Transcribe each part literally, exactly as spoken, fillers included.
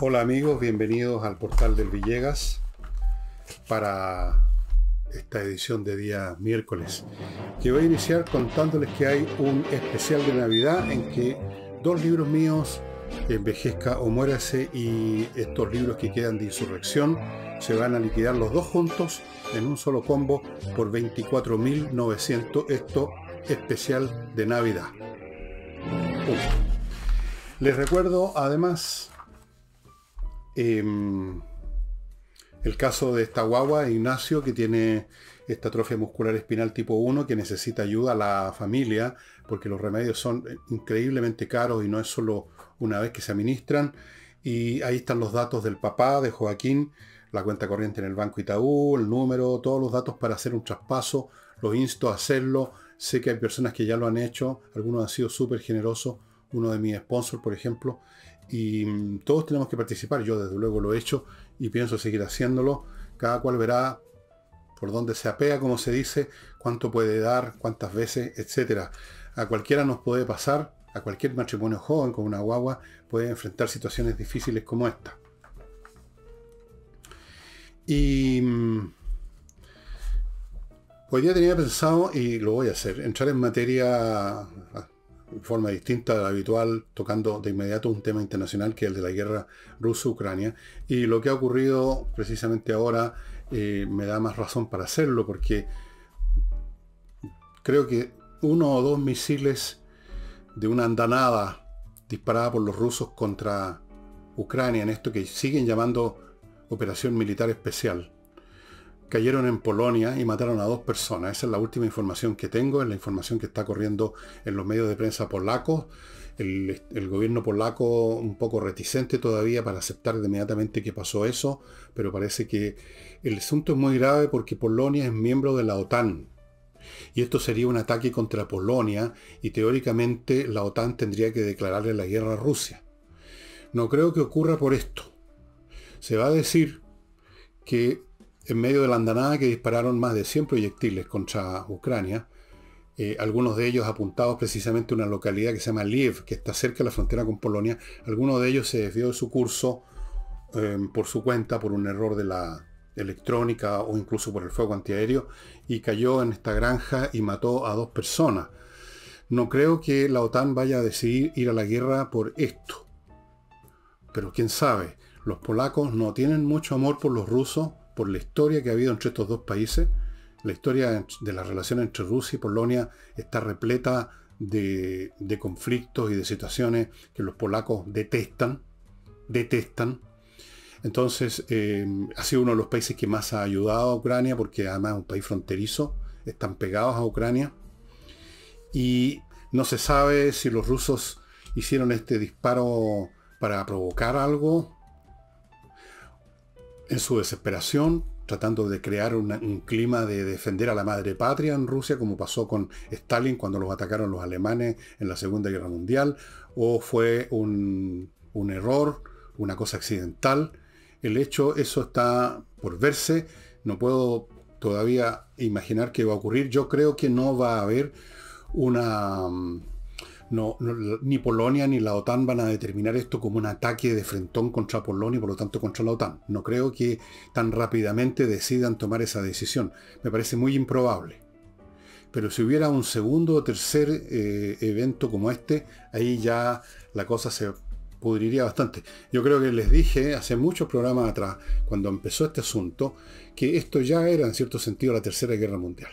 Hola amigos, bienvenidos al portal del Villegas para esta edición de día miércoles, que voy a iniciar contándoles que hay un especial de Navidad en que dos libros míos, Envejezca o Muérase, y estos libros que quedan de Insurrección, se van a liquidar los dos juntos en un solo combo por veinticuatro mil novecientos, esto especial de Navidad. Uf. Les recuerdo además Eh, el caso de esta guagua, Ignacio, que tiene esta atrofia muscular espinal tipo uno, que necesita ayuda a la familia porque los remedios son increíblemente caros y no es solo una vez que se administran. Y ahí están los datos del papá de Joaquín, la cuenta corriente en el banco Itaú, el número, todos los datos para hacer un traspaso. Los insto a hacerlo, sé que hay personas que ya lo han hecho, algunos han sido súper generosos, uno de mis sponsors por ejemplo. Y todos tenemos que participar, yo desde luego lo he hecho y pienso seguir haciéndolo. Cada cual verá por dónde se apea, como se dice, cuánto puede dar, cuántas veces, etcétera. A cualquiera nos puede pasar, a cualquier matrimonio joven con una guagua puede enfrentar situaciones difíciles como esta. Y hoy día tenía pensado, y lo voy a hacer, entrar en materia de forma distinta de la habitual, tocando de inmediato un tema internacional que es el de la guerra ruso-Ucrania, y lo que ha ocurrido precisamente ahora eh, me da más razón para hacerlo, porque creo que uno o dos misiles de una andanada disparada por los rusos contra Ucrania en esto que siguen llamando operación militar especial cayeron en Polonia y mataron a dos personas. Esa es la última información que tengo, es la información que está corriendo en los medios de prensa polacos. El, el gobierno polaco un poco reticente todavía para aceptar inmediatamente que pasó eso, pero parece que el asunto es muy grave porque Polonia es miembro de la OTAN. Y esto sería un ataque contra Polonia y teóricamente la OTAN tendría que declararle la guerra a Rusia. No creo que ocurra por esto. Se va a decir que en medio de la andanada que dispararon más de cien proyectiles contra Ucrania, eh, algunos de ellos apuntados precisamente a una localidad que se llama Lviv, que está cerca de la frontera con Polonia, algunos de ellos se desvió de su curso eh, por su cuenta, por un error de la electrónica o incluso por el fuego antiaéreo, y cayó en esta granja y mató a dos personas. No creo que la OTAN vaya a decidir ir a la guerra por esto. Pero quién sabe, los polacos no tienen mucho amor por los rusos, por la historia que ha habido entre estos dos países. La historia de la relación entre Rusia y Polonia está repleta de, de conflictos y de situaciones que los polacos detestan, detestan. Entonces, eh, ha sido uno de los países que más ha ayudado a Ucrania, porque además es un país fronterizo, están pegados a Ucrania. Y no se sabe si los rusos hicieron este disparo para provocar algo, en su desesperación, tratando de crear una, un clima de defender a la madre patria en Rusia, como pasó con Stalin cuando los atacaron los alemanes en la Segunda Guerra Mundial, o fue un, un error, una cosa accidental. El hecho, eso está por verse, no puedo todavía imaginar qué va a ocurrir. Yo creo que no va a haber una... No, no, ni Polonia ni la OTAN van a determinar esto como un ataque de frentón contra Polonia y por lo tanto contra la OTAN. No creo que tan rápidamente decidan tomar esa decisión. Me parece muy improbable. Pero si hubiera un segundo o tercer eh, evento como este, ahí ya la cosa se pudriría bastante. Yo creo que les dije hace muchos programas atrás, cuando empezó este asunto, que esto ya era en cierto sentido la Tercera Guerra Mundial.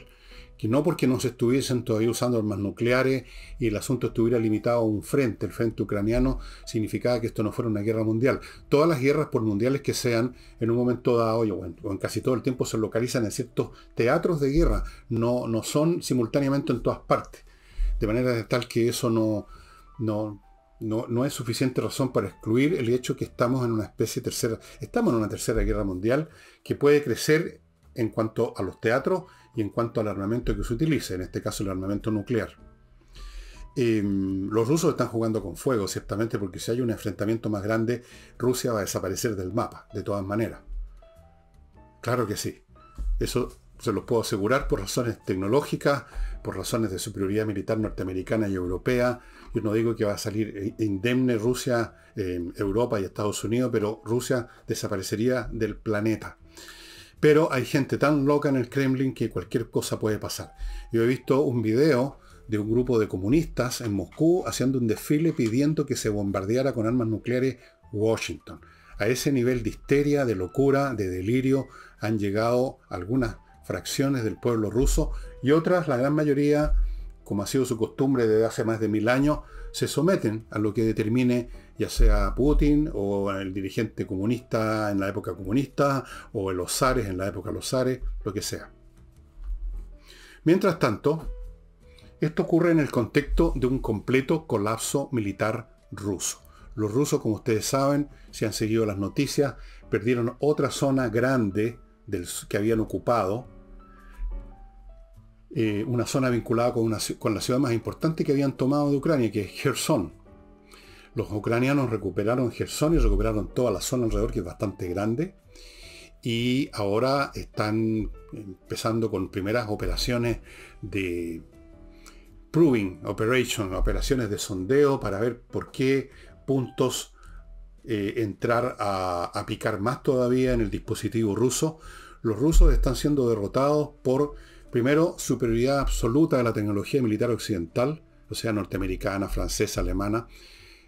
Que no porque no se estuviesen todavía usando armas nucleares y el asunto estuviera limitado a un frente, el frente ucraniano, significaba que esto no fuera una guerra mundial. Todas las guerras, por mundiales que sean, en un momento dado, o en, o en casi todo el tiempo, se localizan en ciertos teatros de guerra, no, no son simultáneamente en todas partes. De manera de tal que eso no, no, no, no es suficiente razón para excluir el hecho que estamos en una especie tercera, estamos en una tercera guerra mundial que puede crecer en cuanto a los teatros y en cuanto al armamento que se utilice, en este caso el armamento nuclear. Eh, los rusos están jugando con fuego, ciertamente, porque si hay un enfrentamiento más grande, Rusia va a desaparecer del mapa, de todas maneras. Claro que sí. Eso se los puedo asegurar, por razones tecnológicas, por razones de superioridad militar norteamericana y europea. Yo no digo que va a salir indemne Rusia, eh, Europa y Estados Unidos, pero Rusia desaparecería del planeta. Pero hay gente tan loca en el Kremlin que cualquier cosa puede pasar. Yo he visto un video de un grupo de comunistas en Moscú haciendo un desfile pidiendo que se bombardeara con armas nucleares Washington. A ese nivel de histeria, de locura, de delirio, han llegado algunas fracciones del pueblo ruso, y otras, la gran mayoría, como ha sido su costumbre desde hace más de mil años, se someten a lo que determine ya sea Putin o el dirigente comunista en la época comunista, o los zares en la época de los zares, lo que sea. Mientras tanto, esto ocurre en el contexto de un completo colapso militar ruso. Los rusos, como ustedes saben, si han seguido las noticias, perdieron otra zona grande del, que habían ocupado. Eh, una zona vinculada con, una, con la ciudad más importante que habían tomado de Ucrania, que es Kherson. Los ucranianos recuperaron Kherson y recuperaron toda la zona alrededor, que es bastante grande, y ahora están empezando con primeras operaciones de proving operation, operaciones de sondeo para ver por qué puntos eh, entrar a, a picar más todavía en el dispositivo ruso. Los rusos están siendo derrotados por, primero, superioridad absoluta de la tecnología militar occidental, o sea, norteamericana, francesa, alemana,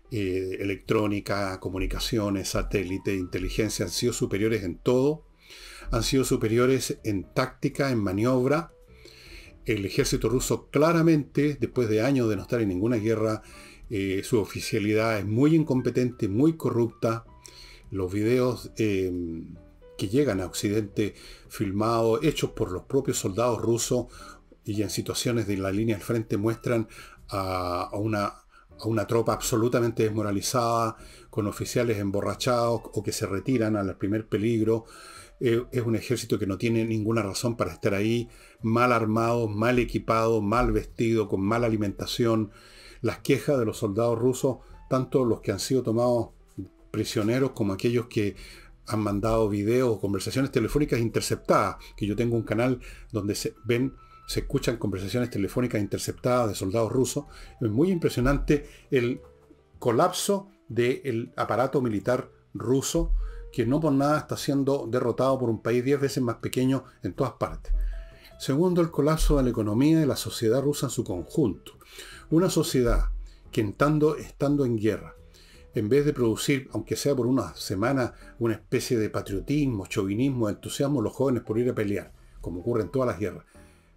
eh, electrónica, comunicaciones, satélite, inteligencia. Han sido superiores en todo, han sido superiores en táctica, en maniobra. El ejército ruso, claramente, después de años de no estar en ninguna guerra, eh, su oficialidad es muy incompetente, muy corrupta. Los videos eh, que llegan a Occidente, filmados, hechos por los propios soldados rusos y en situaciones de la línea del frente, muestran a, a, una, a una tropa absolutamente desmoralizada, con oficiales emborrachados o que se retiran al primer peligro. Eh, es un ejército que no tiene ninguna razón para estar ahí, mal armado, mal equipado, mal vestido, con mala alimentación. Las quejas de los soldados rusos, tanto los que han sido tomados prisioneros como aquellos que han mandado videos, conversaciones telefónicas interceptadas, que yo tengo un canal donde se ven, se escuchan conversaciones telefónicas interceptadas de soldados rusos. Es muy impresionante el colapso del aparato militar ruso, que no por nada está siendo derrotado por un país diez veces más pequeño en todas partes. Segundo, el colapso de la economía y de la sociedad rusa en su conjunto. Una sociedad que estando, estando en guerra, en vez de producir, aunque sea por una semana, una especie de patriotismo, chauvinismo, entusiasmo de los jóvenes por ir a pelear, como ocurre en todas las guerras,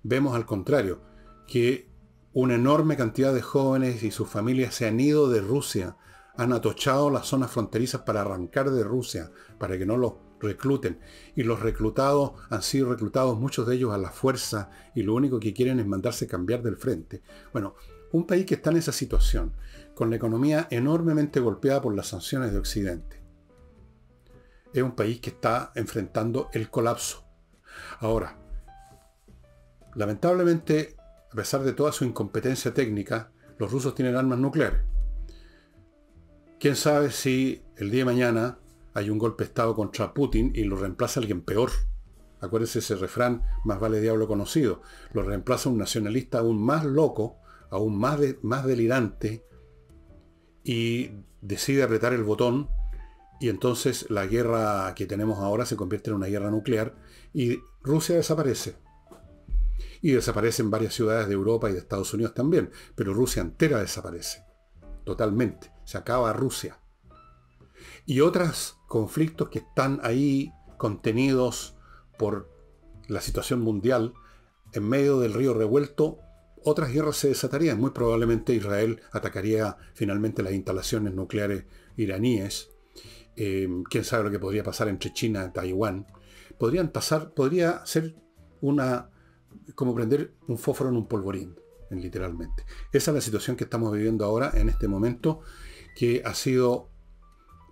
vemos al contrario, que una enorme cantidad de jóvenes y sus familias se han ido de Rusia, han atochado las zonas fronterizas para arrancar de Rusia, para que no los recluten. Y los reclutados han sido reclutados, muchos de ellos a la fuerza, y lo único que quieren es mandarse cambiar del frente. Bueno, un país que está en esa situación, con la economía enormemente golpeada por las sanciones de Occidente, es un país que está enfrentando el colapso. Ahora, lamentablemente, a pesar de toda su incompetencia técnica, los rusos tienen armas nucleares. ¿Quién sabe si el día de mañana hay un golpe de Estado contra Putin y lo reemplaza alguien peor? Acuérdense ese refrán, más vale diablo conocido. Lo reemplaza un nacionalista aún más loco, aún más, de, más delirante, y decide apretar el botón, y entonces la guerra que tenemos ahora se convierte en una guerra nuclear y Rusia desaparece. Y desaparecen varias ciudades de Europa y de Estados Unidos también, pero Rusia entera desaparece, totalmente. Se acaba Rusia. Y otros conflictos que están ahí contenidos por la situación mundial, en medio del río revuelto, otras guerras se desatarían. Muy probablemente Israel atacaría finalmente las instalaciones nucleares iraníes. Eh, quién sabe lo que podría pasar entre China y Taiwán. Podrían pasar, podría ser una, como prender un fósforo en un polvorín, literalmente. Esa es la situación que estamos viviendo ahora, en este momento, que ha sido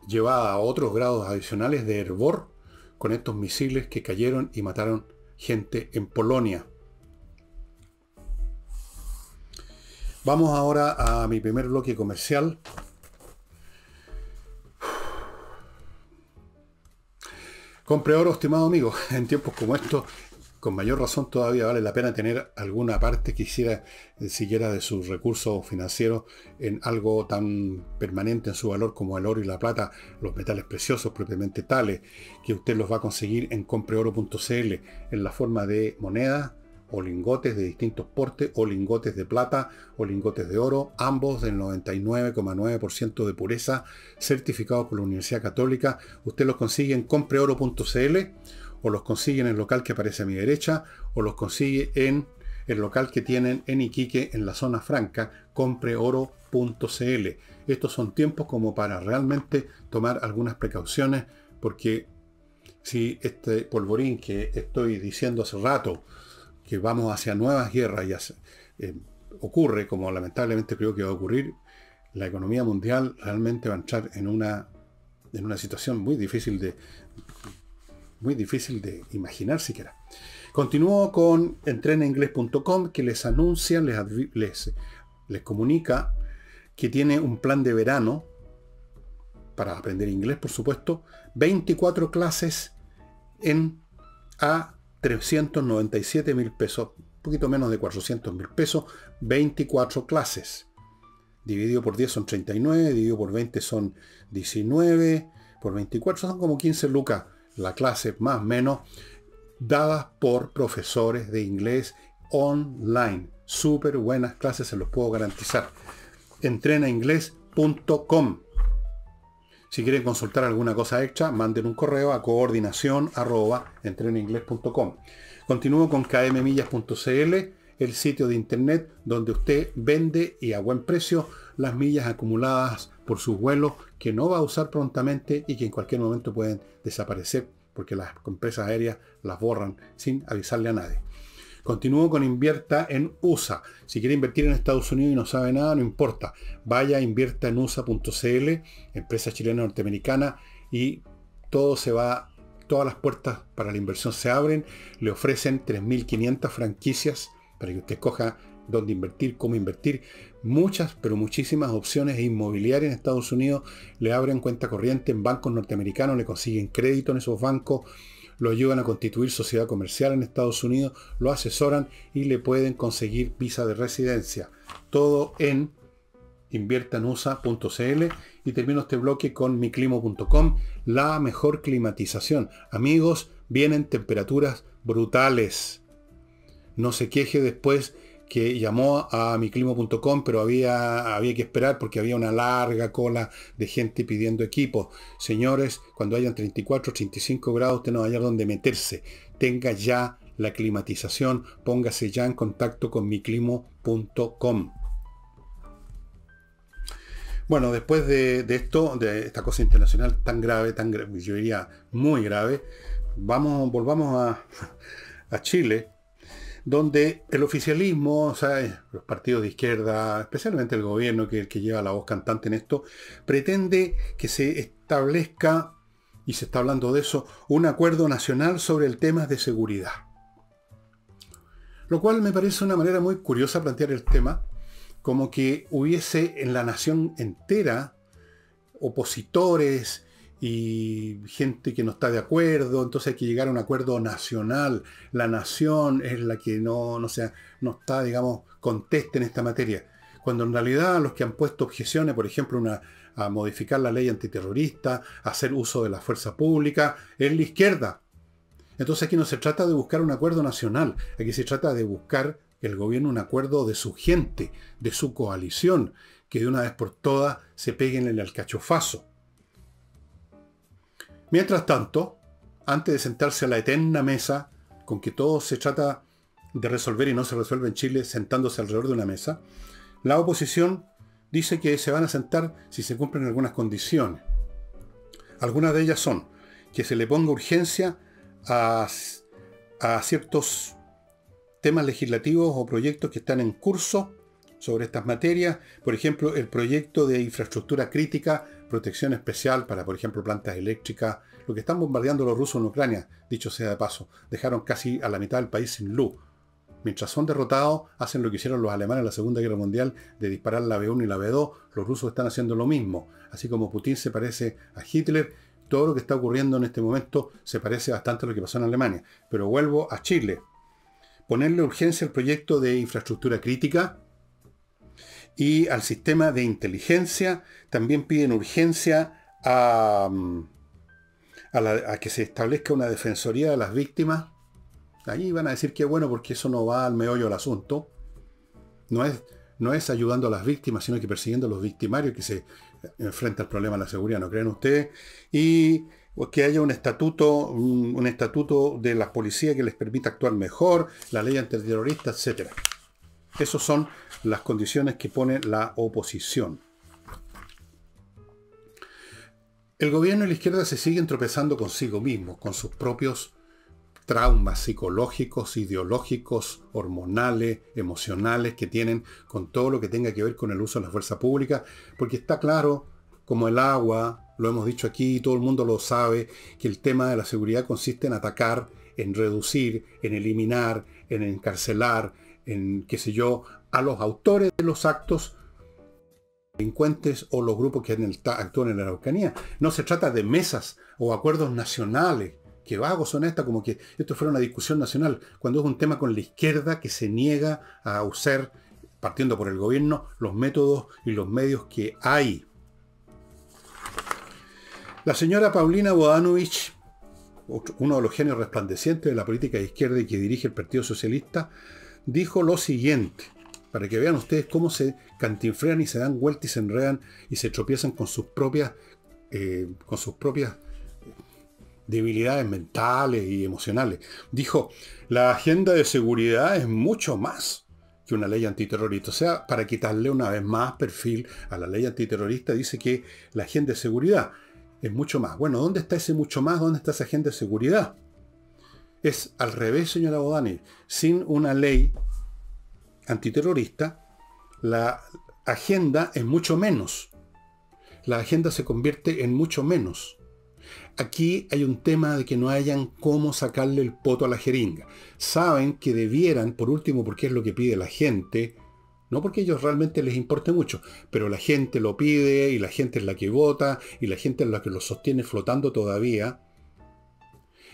llevada a otros grados adicionales de hervor con estos misiles que cayeron y mataron gente en Polonia. Vamos ahora a mi primer bloque comercial. Compre oro, estimado amigo. En tiempos como estos, con mayor razón todavía vale la pena tener alguna parte que hiciera eh, siquiera de sus recursos financieros en algo tan permanente en su valor como el oro y la plata, los metales preciosos propiamente tales, que usted los va a conseguir en compre oro punto c l en la forma de monedas o lingotes de distintos portes, o lingotes de plata, o lingotes de oro, ambos del noventa y nueve coma nueve por ciento de pureza, certificados por la Universidad Católica. Usted los consigue en compre oro punto c l, o los consigue en el local que aparece a mi derecha, o los consigue en el local que tienen en Iquique, en la zona franca, compre oro punto c l. Estos son tiempos como para realmente tomar algunas precauciones, porque si este polvorín que estoy diciendo hace rato, que vamos hacia nuevas guerras y hace, eh, ocurre, como lamentablemente creo que va a ocurrir, la economía mundial realmente va a entrar en una, en una situación muy difícil de, muy difícil de imaginar siquiera. Continúo con entrena inglés punto com, que les anuncia, les, les, les comunica que tiene un plan de verano para aprender inglés, por supuesto, veinticuatro clases en a trescientos noventa y siete mil pesos, un poquito menos de cuatrocientos mil pesos, veinticuatro clases. Dividido por diez son treinta y nueve, dividido por veinte son diecinueve, por veinticuatro son como quince lucas la clase, más o menos, dadas por profesores de inglés online. Súper buenas clases, se los puedo garantizar. entrena inglés punto com. Si quieren consultar alguna cosa extra, manden un correo a coordinación arroba entrena inglés punto com. Continúo con k m millas punto c l, el sitio de internet donde usted vende y a buen precio las millas acumuladas por sus vuelos que no va a usar prontamente y que en cualquier momento pueden desaparecer porque las empresas aéreas las borran sin avisarle a nadie. Continúo con invierta en U S A. Si quiere invertir en Estados Unidos y no sabe nada, no importa. Vaya a invierta en u s a punto c l, empresa chilena norteamericana, y todo se va, todas las puertas para la inversión se abren. Le ofrecen tres mil quinientas franquicias para que usted escoja dónde invertir, cómo invertir. Muchas, pero muchísimas opciones inmobiliarias en Estados Unidos. Le abren cuenta corriente en bancos norteamericanos, le consiguen crédito en esos bancos, lo ayudan a constituir sociedad comercial en Estados Unidos, lo asesoran y le pueden conseguir visa de residencia. Todo en invierta en u s a punto c l. Y termino este bloque con mi climo punto com, la mejor climatización. Amigos, vienen temperaturas brutales. No se queje después que llamó a mi climo punto com, pero había, había que esperar porque había una larga cola de gente pidiendo equipo. Señores, cuando hayan treinta y cuatro, treinta y cinco grados, usted no va a hallar dónde meterse. Tenga ya la climatización, póngase ya en contacto con mi climo punto com. Bueno, después de, de esto, de esta cosa internacional tan grave, tan yo diría muy grave, vamos, volvamos a, a Chile, donde el oficialismo, o sea, los partidos de izquierda, especialmente el gobierno, que es el que lleva la voz cantante en esto, pretende que se establezca, y se está hablando de eso, un acuerdo nacional sobre el tema de seguridad. Lo cual me parece una manera muy curiosa de plantear el tema, como que hubiese en la nación entera opositores y gente que no está de acuerdo, entonces hay que llegar a un acuerdo nacional. La nación es la que no, no, sea, no está, digamos, conteste en esta materia. Cuando en realidad los que han puesto objeciones, por ejemplo, una, a modificar la ley antiterrorista, a hacer uso de la fuerza pública, es la izquierda. Entonces aquí no se trata de buscar un acuerdo nacional, aquí se trata de buscar el gobierno un acuerdo de su gente, de su coalición, que de una vez por todas se peguen en el alcachofazo. Mientras tanto, antes de sentarse a la eterna mesa, con que todo se trata de resolver y no se resuelve en Chile sentándose alrededor de una mesa, la oposición dice que se van a sentar si se cumplen algunas condiciones. Algunas de ellas son que se le ponga urgencia a, a ciertos temas legislativos o proyectos que están en curso sobre estas materias, por ejemplo, el proyecto de infraestructura crítica, protección especial para, por ejemplo, plantas eléctricas, lo que están bombardeando los rusos en Ucrania, dicho sea de paso, dejaron casi a la mitad del país sin luz. Mientras son derrotados, hacen lo que hicieron los alemanes en la Segunda Guerra Mundial, de disparar la be uno y la be dos, los rusos están haciendo lo mismo. Así como Putin se parece a Hitler, todo lo que está ocurriendo en este momento se parece bastante a lo que pasó en Alemania. Pero vuelvo a Chile. ponerle urgencia al proyecto de infraestructura crítica y al sistema de inteligencia. También piden urgencia a, a, la, a que se establezca una defensoría de las víctimas. Ahí van a decir que bueno, porque eso no va al meollo del asunto. No es, no es ayudando a las víctimas, sino que persiguiendo a los victimarios que se enfrentan al problema de la seguridad, ¿no creen ustedes? Y que haya un estatuto, un, un estatuto de las policías que les permita actuar mejor, la ley antiterrorista, etcétera. Esas son las condiciones que pone la oposición. El gobierno y la izquierda se siguen tropezando consigo mismos, con sus propios traumas psicológicos, ideológicos, hormonales, emocionales que tienen con todo lo que tenga que ver con el uso de la fuerza pública, porque está claro, como el agua, lo hemos dicho aquí, todo el mundo lo sabe, que el tema de la seguridad consiste en atacar, en reducir, en eliminar, en encarcelar, en qué sé yo, a los autores de los actos, delincuentes o los grupos que en el, actúan en la Araucanía. No se trata de mesas o acuerdos nacionales. Qué vagos son estas, como que esto fuera una discusión nacional, cuando es un tema con la izquierda que se niega a usar, partiendo por el gobierno, los métodos y los medios que hay. La señora Paulina Bodanovich, uno de los genios resplandecientes de la política de izquierda y que dirige el Partido Socialista, dijo lo siguiente, para que vean ustedes cómo se cantinfrean y se dan vueltas y se enredan y se tropiezan con sus propias, eh, con sus propias debilidades mentales y emocionales. Dijo, la agenda de seguridad es mucho más que una ley antiterrorista. O sea, para quitarle una vez más perfil a la ley antiterrorista, dice que la agenda de seguridad es mucho más. Bueno, ¿dónde está ese mucho más? ¿Dónde está esa agenda de seguridad? Es al revés, señora Bodani. Sin una ley antiterrorista, la agenda es mucho menos. La agenda se convierte en mucho menos. Aquí hay un tema de que no hayan cómo sacarle el poto a la jeringa. Saben que debieran, por último, porque es lo que pide la gente, no porque a ellos realmente les importe mucho, pero la gente lo pide y la gente es la que vota y la gente es la que lo sostiene flotando todavía.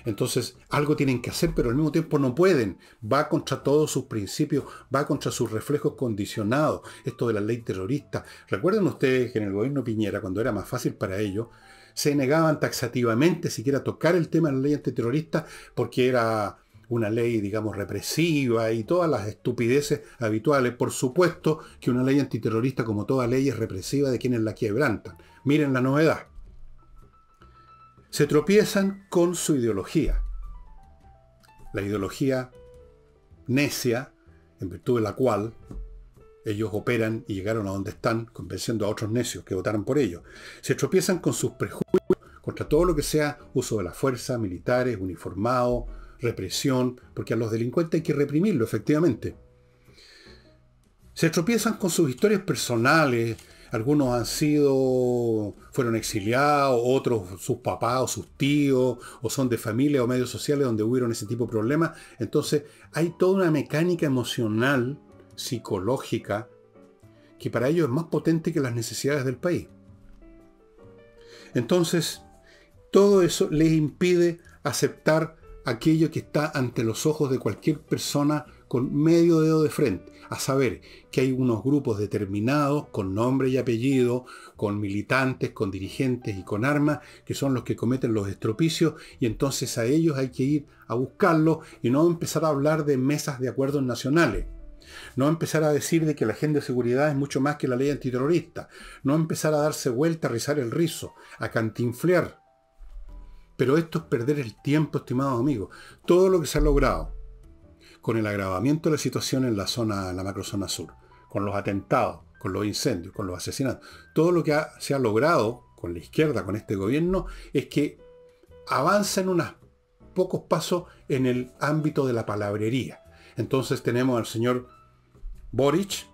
Entonces, algo tienen que hacer, pero al mismo tiempo no pueden. Va contra todos sus principios, va contra sus reflejos condicionados. Esto de la ley terrorista. Recuerden ustedes que en el gobierno Piñera, cuando era más fácil para ellos, se negaban taxativamente siquiera a tocar el tema de la ley antiterrorista porque era una ley, digamos, represiva y todas las estupideces habituales. Por supuesto que una ley antiterrorista, como toda ley, es represiva de quienes la quebrantan. Miren la novedad. Se tropiezan con su ideología. La ideología necia, en virtud de la cual ellos operan y llegaron a donde están, convenciendo a otros necios que votaron por ellos. Se tropiezan con sus prejuicios contra todo lo que sea uso de la fuerza, militares, uniformado, represión, porque a los delincuentes hay que reprimirlo, efectivamente. Se tropiezan con sus historias personales. Algunos han sido, fueron exiliados, otros sus papás o sus tíos, o son de familia o medios sociales donde hubieron ese tipo de problemas. Entonces hay toda una mecánica emocional, psicológica, que para ellos es más potente que las necesidades del país. Entonces, todo eso les impide aceptar aquello que está ante los ojos de cualquier persona con medio dedo de frente, a saber que hay unos grupos determinados, con nombre y apellido, con militantes, con dirigentes y con armas, que son los que cometen los estropicios, y entonces a ellos hay que ir a buscarlos y no empezar a hablar de mesas de acuerdos nacionales. No empezar a decir de que la agenda de seguridad es mucho más que la ley antiterrorista. No empezar a darse vuelta, a rizar el rizo, a cantinflear. Pero esto es perder el tiempo, estimados amigos. Todo lo que se ha logrado con el agravamiento de la situación en la zona, en la macrozona sur, con los atentados, con los incendios, con los asesinatos, todo lo que ha, se ha logrado con la izquierda, con este gobierno, es que avanzan unos pocos pasos en el ámbito de la palabrería. Entonces tenemos al señor Boric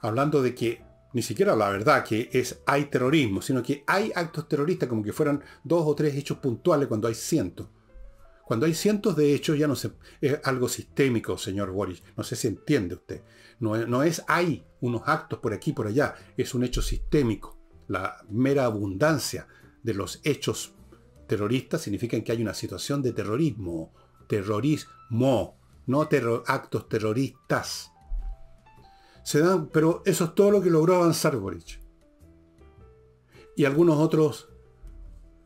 hablando de que ni siquiera la verdad que es hay terrorismo, sino que hay actos terroristas, como que fueran dos o tres hechos puntuales cuando hay cientos. Cuando hay cientos de hechos ya no se, es algo sistémico, señor Boric. No sé si entiende usted. No, no es hay unos actos por aquí por allá, es un hecho sistémico. La mera abundancia de los hechos terroristas significa que hay una situación de terrorismo. Terrorismo. no terror, actos terroristas. Se dan, pero eso es todo lo que logró avanzar Boric. Y algunos otros,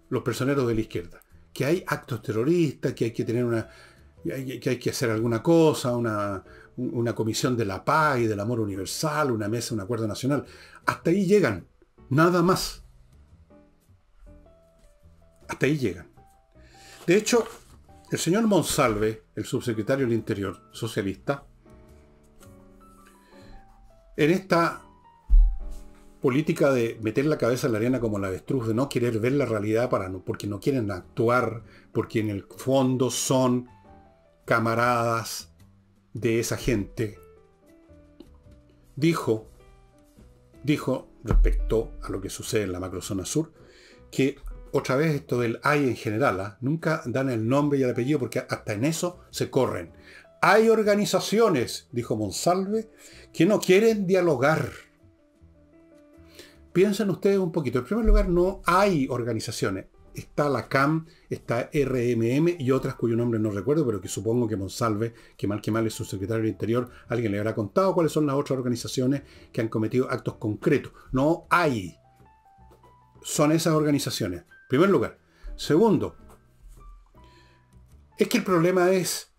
los personeros de la izquierda. Que hay actos terroristas, que hay que tener una... que hay que hacer alguna cosa, una, una comisión de la paz y del amor universal, una mesa, un acuerdo nacional. Hasta ahí llegan, nada más. Hasta ahí llegan. De hecho, el señor Monsalve, el subsecretario del Interior socialista, en esta política de meter la cabeza en la arena como la avestruz, de no querer ver la realidad para no, porque no quieren actuar, porque en el fondo son camaradas de esa gente, dijo, dijo respecto a lo que sucede en la macrozona sur, que otra vez esto del A I en general, ¿eh? Nunca dan el nombre y el apellido porque hasta en eso se corren. Hay organizaciones, dijo Monsalve, que no quieren dialogar. Piensen ustedes un poquito. En primer lugar, no hay organizaciones. Está la C A M, está R M M y otras cuyo nombre no recuerdo, pero que supongo que Monsalve, que mal que mal es su secretario del Interior, alguien le habrá contado cuáles son las otras organizaciones que han cometido actos concretos. No hay. Son esas organizaciones. En primer lugar. Segundo, es que el problema es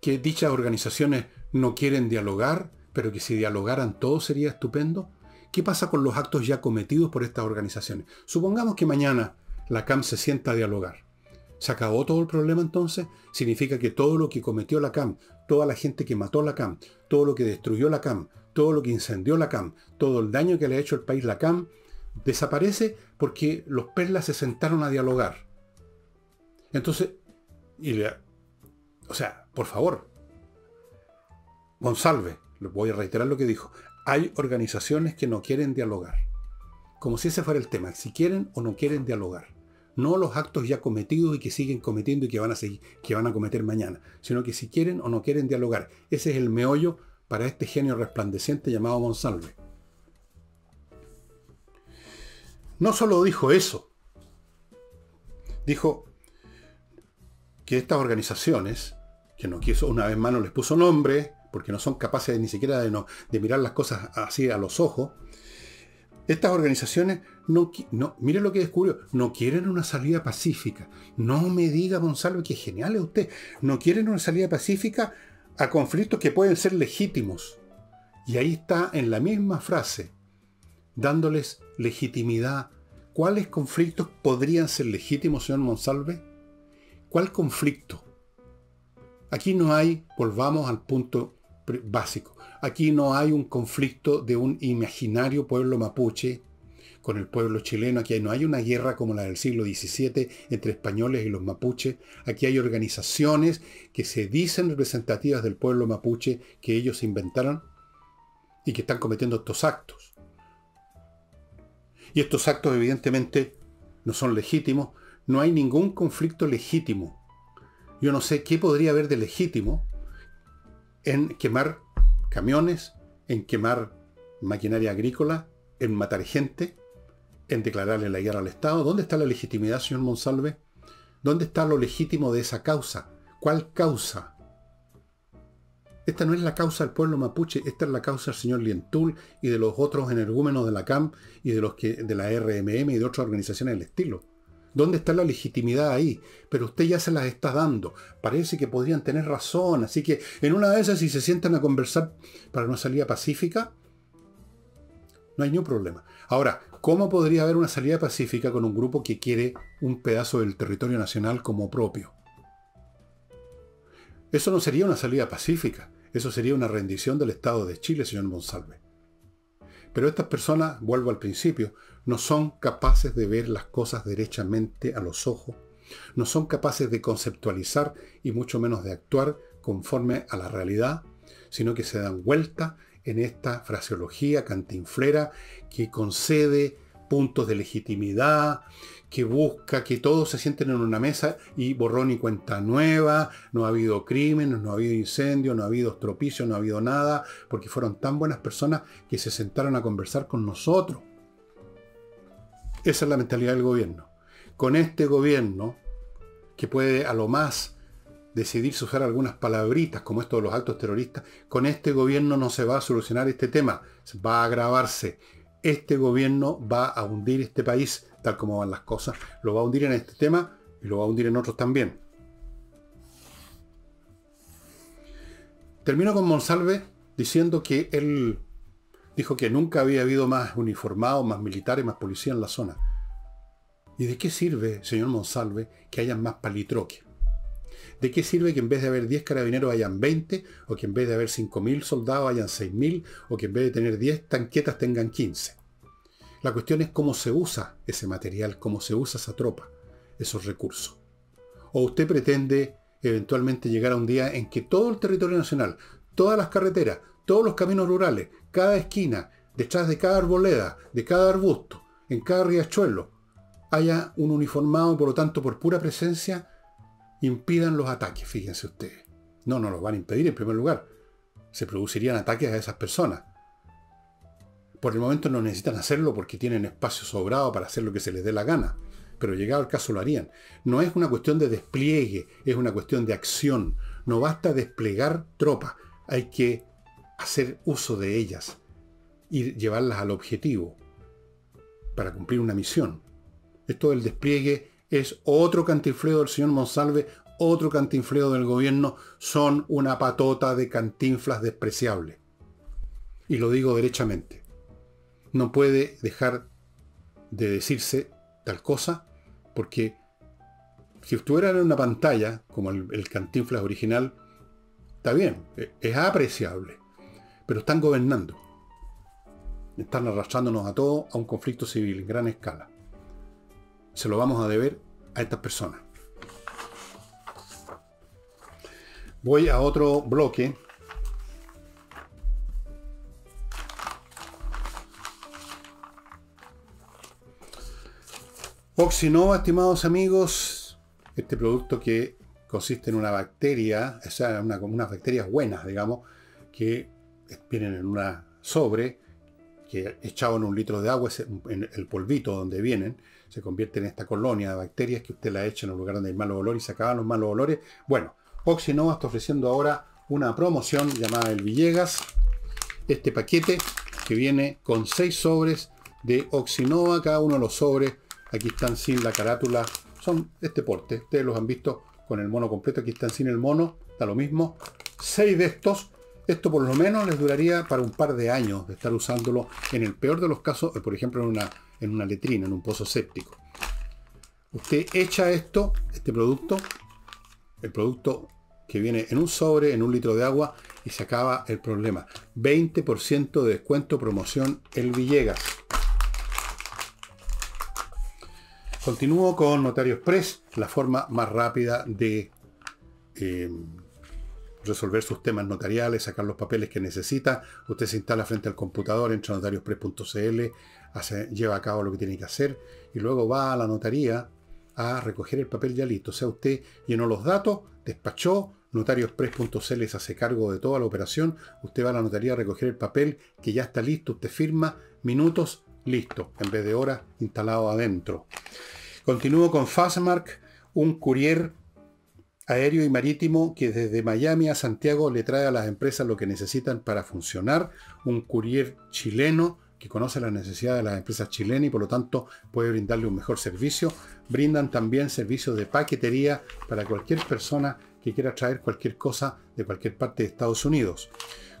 que dichas organizaciones no quieren dialogar, pero que si dialogaran todo sería estupendo. ¿Qué pasa con los actos ya cometidos por estas organizaciones? Supongamos que mañana la C A M se sienta a dialogar. ¿Se acabó todo el problema entonces? Significa que todo lo que cometió la C A M, toda la gente que mató la C A M, todo lo que destruyó la C A M, todo lo que incendió la C A M, todo el daño que le ha hecho al país la C A M, desaparece porque los perlas se sentaron a dialogar. Entonces, y le, o sea, por favor, Monsalve, le voy a reiterar lo que dijo, hay organizaciones que no quieren dialogar. Como si ese fuera el tema, si quieren o no quieren dialogar. No los actos ya cometidos y que siguen cometiendo y que van a seguir, que van a cometer mañana, sino que si quieren o no quieren dialogar. Ese es el meollo para este genio resplandeciente llamado Monsalve. No solo dijo eso, dijo que estas organizaciones, que no quiso, una vez más no les puso nombre, porque no son capaces ni siquiera de, no, de mirar las cosas así a los ojos, estas organizaciones, no, no, miren lo que descubrió, no quieren una salida pacífica. No me diga, Monsalve, que genial es usted. No quieren una salida pacífica a conflictos que pueden ser legítimos. Y ahí está, en la misma frase, dándoles legitimidad. ¿Cuáles conflictos podrían ser legítimos, señor Monsalve? ¿Cuál conflicto? Aquí no hay, volvamos al punto básico. Aquí no hay un conflicto de un imaginario pueblo mapuche con el pueblo chileno. Aquí no hay una guerra como la del siglo diecisiete entre españoles y los mapuches. Aquí hay organizaciones que se dicen representativas del pueblo mapuche que ellos inventaron y que están cometiendo estos actos. Y estos actos evidentemente no son legítimos. No hay ningún conflicto legítimo. Yo no sé qué podría haber de legítimo en quemar camiones, en quemar maquinaria agrícola, en matar gente, en declararle la guerra al Estado. ¿Dónde está la legitimidad, señor Monsalve? ¿Dónde está lo legítimo de esa causa? ¿Cuál causa? Esta no es la causa del pueblo mapuche, esta es la causa del señor Lientul y de los otros energúmenos de la C A M y de los que de la R M M y de otras organizaciones del estilo. ¿Dónde está la legitimidad ahí? Pero usted ya se las está dando. Parece que podrían tener razón. Así que en una de esas, si se sientan a conversar para una salida pacífica, no hay ningún problema. Ahora, ¿cómo podría haber una salida pacífica con un grupo que quiere un pedazo del territorio nacional como propio? Eso no sería una salida pacífica. Eso sería una rendición del Estado de Chile, señor Monsalve. Pero estas personas, vuelvo al principio, no son capaces de ver las cosas derechamente a los ojos, no son capaces de conceptualizar y mucho menos de actuar conforme a la realidad, sino que se dan vuelta en esta fraseología cantinflera que concede puntos de legitimidad, que busca que todos se sienten en una mesa y borrón y cuenta nueva, no ha habido crímenes, no ha habido incendios, no ha habido estropicio, no ha habido nada, porque fueron tan buenas personas que se sentaron a conversar con nosotros. Esa es la mentalidad del gobierno. Con este gobierno, que puede a lo más decidirse usar algunas palabritas como esto de los actos terroristas, con este gobierno no se va a solucionar este tema, va a agravarse. Este gobierno va a hundir este país, tal como van las cosas. Lo va a hundir en este tema y lo va a hundir en otros también. Termino con Monsalve diciendo que él dijo que nunca había habido más uniformados, más militares, más policía en la zona. ¿Y de qué sirve, señor Monsalve, que hayan más palitroques? ¿De qué sirve que en vez de haber diez carabineros hayan veinte? ¿O que en vez de haber cinco mil soldados hayan seis mil? ¿O que en vez de tener diez tanquetas tengan quince? La cuestión es cómo se usa ese material, cómo se usa esa tropa, esos recursos. ¿O usted pretende eventualmente llegar a un día en que todo el territorio nacional, todas las carreteras, todos los caminos rurales, cada esquina, detrás de cada arboleda, de cada arbusto, en cada riachuelo, haya un uniformado y por lo tanto por pura presencia impidan los ataques? Fíjense ustedes, no, no los van a impedir. En primer lugar, se producirían ataques a esas personas. Por el momento no necesitan hacerlo porque tienen espacio sobrado para hacer lo que se les dé la gana, pero llegado el caso lo harían. No es una cuestión de despliegue, es una cuestión de acción. No basta desplegar tropas, hay que hacer uso de ellas y llevarlas al objetivo para cumplir una misión. Esto del despliegue es otro cantinfleo del señor Monsalve, otro cantinfleo del gobierno. Son una patota de cantinflas despreciable. Y lo digo derechamente. No puede dejar de decirse tal cosa, porque si estuvieran en una pantalla, como el, el cantinflas original, está bien, es apreciable. Pero están gobernando. Están arrastrándonos a todos a un conflicto civil en gran escala. Se lo vamos a deber a estas personas. Voy a otro bloque. Oxinova, estimados amigos. Este producto que consiste en una bacteria, o sea, una, unas bacterias buenas, digamos, que vienen en una sobre, que echado en un litro de agua, en el polvito donde vienen, se convierte en esta colonia de bacterias que usted la echa en un lugar donde hay malos olores y se acaban los malos olores. Bueno, Oxinova está ofreciendo ahora una promoción llamada El Villegas. Este paquete que viene con seis sobres de Oxinova. Cada uno de los sobres, aquí están sin la carátula, son este porte. Ustedes los han visto con el mono completo, aquí están sin el mono, da lo mismo. Seis de estos. Esto por lo menos les duraría para un par de años de estar usándolo, en el peor de los casos, por ejemplo en una, en una letrina, en un pozo séptico. Usted echa esto, este producto, el producto que viene en un sobre, en un litro de agua, y se acaba el problema. veinte por ciento de descuento, promoción El Villegas. Continúo con Notario Express, la forma más rápida de... Eh, resolver sus temas notariales, sacar los papeles que necesita. Usted se instala frente al computador, entra a notarios express punto c l, hace, lleva a cabo lo que tiene que hacer y luego va a la notaría a recoger el papel ya listo. O sea, usted llenó los datos, despachó, notario express punto c l se hace cargo de toda la operación, usted va a la notaría a recoger el papel que ya está listo, usted firma, minutos, listo, en vez de horas, instalado adentro. Continúo con Fastmark, un courier aéreo y marítimo que desde Miami a Santiago le trae a las empresas lo que necesitan para funcionar. Un courier chileno que conoce las necesidades de las empresas chilenas y por lo tanto puede brindarle un mejor servicio. Brindan también servicios de paquetería para cualquier persona que quiera traer cualquier cosa de cualquier parte de Estados Unidos.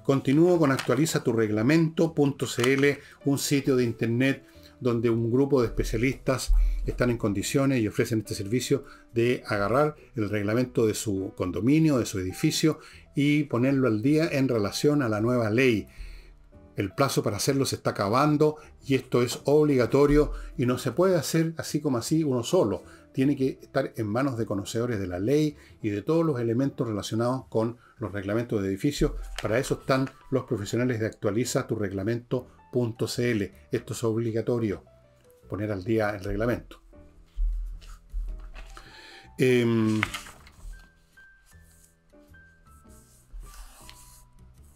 Continúo con actualiza tu reglamento punto c l, un sitio de internet donde un grupo de especialistas están en condiciones y ofrecen este servicio de agarrar el reglamento de su condominio, de su edificio, y ponerlo al día en relación a la nueva ley. El plazo para hacerlo se está acabando y esto es obligatorio y no se puede hacer así como así uno solo. Tiene que estar en manos de conocedores de la ley y de todos los elementos relacionados con los reglamentos de edificios. Para eso están los profesionales de actualiza tu reglamento punto c l. Esto es obligatorio, poner al día el reglamento. Eh,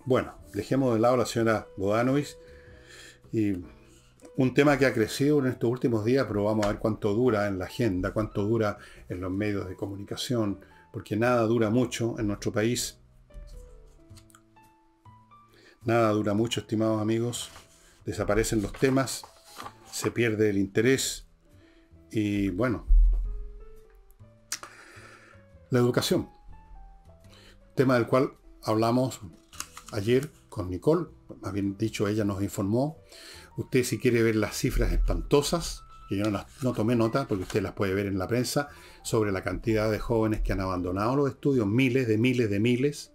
bueno, dejemos de lado a la señora Bodanovich. Y un tema que ha crecido en estos últimos días, pero vamos a ver cuánto dura en la agenda, cuánto dura en los medios de comunicación, porque nada dura mucho en nuestro país. Nada dura mucho, estimados amigos. Desaparecen los temas, se pierde el interés y, bueno, la educación. Tema del cual hablamos ayer con Nicole, más bien dicho, ella nos informó. Usted, si quiere ver las cifras espantosas, que yo no, las, no tomé nota porque usted las puede ver en la prensa, sobre la cantidad de jóvenes que han abandonado los estudios, miles de miles de miles,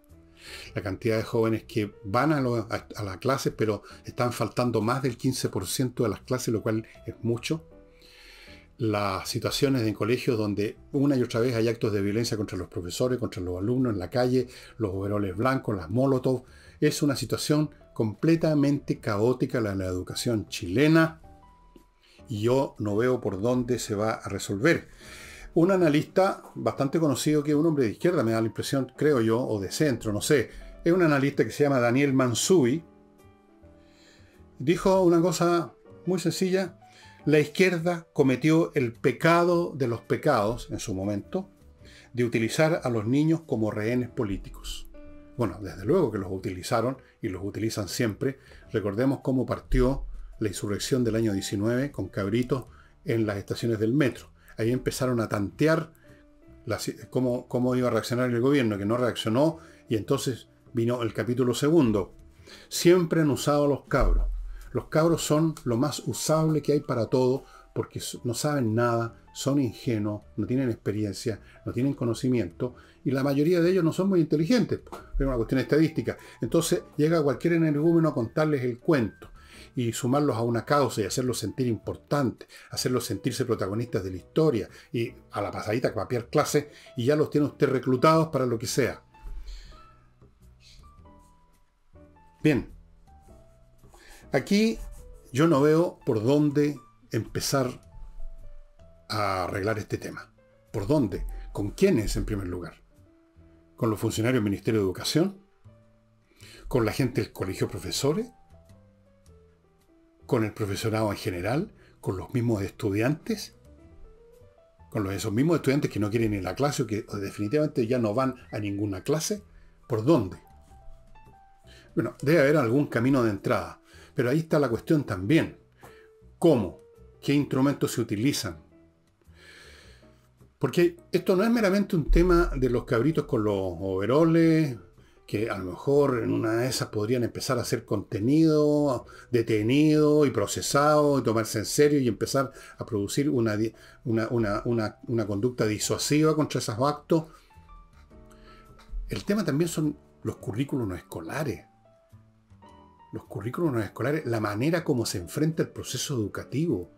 la cantidad de jóvenes que van a, lo, a, a las clases, pero están faltando más del quince por ciento de las clases, lo cual es mucho. Las situaciones en colegios donde una y otra vez hay actos de violencia contra los profesores, contra los alumnos, en la calle, los overoles blancos, las molotov. Es una situación completamente caótica la de la educación chilena y yo no veo por dónde se va a resolver. Un analista bastante conocido, que es un hombre de izquierda, me da la impresión, creo yo, o de centro, no sé. Es un analista que se llama Daniel Mansui. Dijo una cosa muy sencilla. La izquierda cometió el pecado de los pecados, en su momento, de utilizar a los niños como rehenes políticos. Bueno, desde luego que los utilizaron y los utilizan siempre. Recordemos cómo partió la insurrección del año diecinueve con cabritos en las estaciones del metro. Ahí empezaron a tantear la, cómo, cómo iba a reaccionar el gobierno, que no reaccionó, y entonces vino el capítulo segundo. Siempre han usado a los cabros. Los cabros son lo más usable que hay para todo, porque no saben nada, son ingenuos, no tienen experiencia, no tienen conocimiento, y la mayoría de ellos no son muy inteligentes. Es una cuestión estadística. Entonces llega cualquier energúmeno a contarles el cuento y sumarlos a una causa y hacerlos sentir importantes, hacerlos sentirse protagonistas de la historia, y a la pasadita copiar clases, y ya los tiene usted reclutados para lo que sea. Bien, aquí yo no veo por dónde empezar a arreglar este tema. ¿Por dónde? ¿Con quiénes en primer lugar? ¿Con los funcionarios del Ministerio de Educación? ¿Con la gente del Colegio de Profesores? ¿Con el profesorado en general? ¿Con los mismos estudiantes? ¿Con los, esos mismos estudiantes que no quieren ir a la clase o que o definitivamente ya no van a ninguna clase? ¿Por dónde? Bueno, debe haber algún camino de entrada. Pero ahí está la cuestión también. ¿Cómo? ¿Qué instrumentos se utilizan? Porque esto no es meramente un tema de los cabritos con los overoles, que a lo mejor en una de esas podrían empezar a hacer contenido detenido y procesado y tomarse en serio y empezar a producir una, una, una, una, una conducta disuasiva contra esos actos. El tema también son los currículos no escolares. Los currículos no escolares, la manera como se enfrenta el proceso educativo.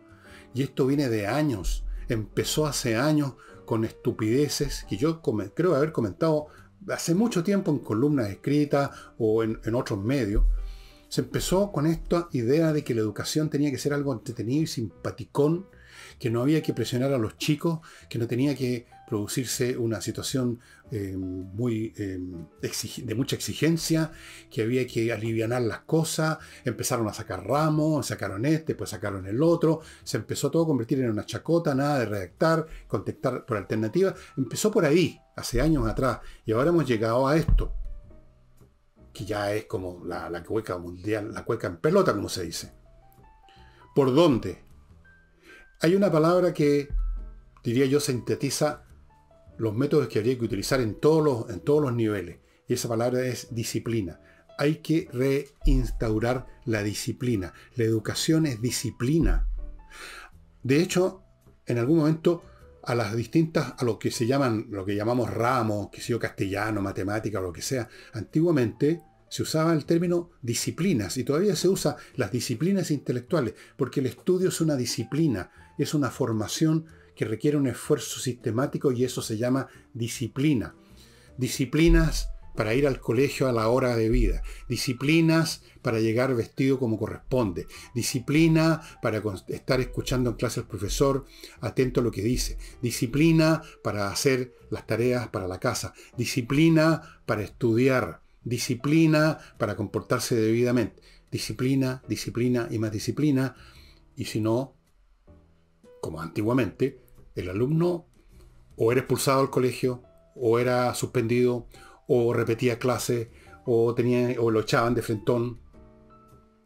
Y esto viene de años. Empezó hace años con estupideces que yo creo haber comentado hace mucho tiempo en columnas escritas o en, en otros medios. Se empezó con esta idea de que la educación tenía que ser algo entretenido y simpaticón, que no había que presionar a los chicos, que no tenía que producirse una situación eh, muy, eh, de mucha exigencia, que había que alivianar las cosas. Empezaron a sacar ramos, sacaron este, pues sacaron el otro, se empezó todo a convertir en una chacota, nada de redactar, contestar por alternativa. Empezó por ahí, hace años atrás, y ahora hemos llegado a esto, que ya es como la, la cueca mundial, la cueca en pelota, como se dice. ¿Por dónde? Hay una palabra que, diría yo, sintetiza los métodos que habría que utilizar en todos los, en todos los niveles. Y esa palabra es disciplina. Hay que reinstaurar la disciplina. La educación es disciplina. De hecho, en algún momento, a las distintas, a lo que se llaman, lo que llamamos ramos, que sea castellano, matemática o lo que sea, antiguamente se usaba el término disciplinas, y todavía se usa las disciplinas intelectuales, porque el estudio es una disciplina, es una formación que requiere un esfuerzo sistemático, y eso se llama disciplina. Disciplinas para ir al colegio a la hora de vida, disciplinas para llegar vestido como corresponde, disciplina para estar escuchando en clase al profesor, atento a lo que dice, disciplina para hacer las tareas para la casa, disciplina para estudiar, disciplina para comportarse debidamente, disciplina, disciplina y más disciplina. Y si no, como antiguamente, el alumno o era expulsado del colegio, o era suspendido, o repetía clase, o, tenía, o lo echaban de frentón.